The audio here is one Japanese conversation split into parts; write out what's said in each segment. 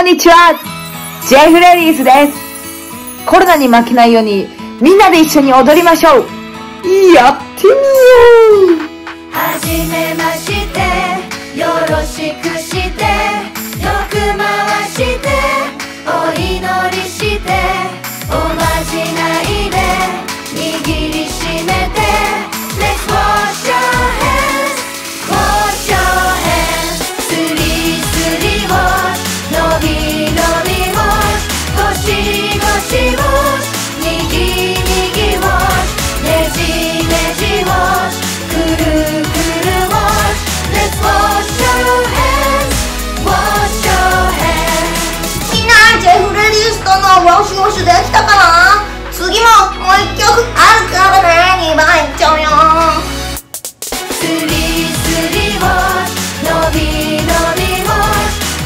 こんにちは、ジェフレディースです。コロナに負けないようにみんなで一緒に踊りましょう。やってみよう。はじめましてよろしくしてよく回してお祈りしておまじないで握りしめて Let's wash your hands wash your hands スリスリ wash のびのび wash ゴシゴシ wash できたかな？次ももう一曲あるからね。2番いっちゃうよ。スリスリウォッシュ、のびのびウォ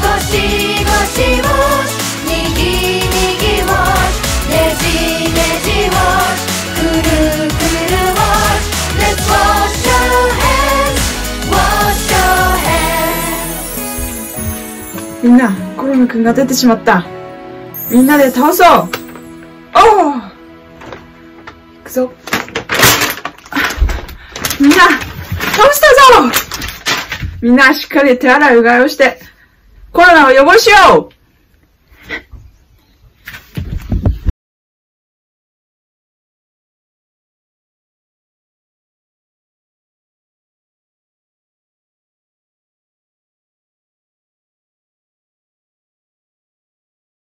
ッシュ、ゴシゴシウォッシュ、にぎにぎウォッシュ、ねじねじウォッシュ、くるくるウォッシュ、レッツウォッシュウォッシュヘンズ。みんな、コロナ君が出てしまった。みんなで倒そう。おお、いくぞ。みんな倒したぞ。みんなしっかり手洗いうがいをしてコロナを予防しよう。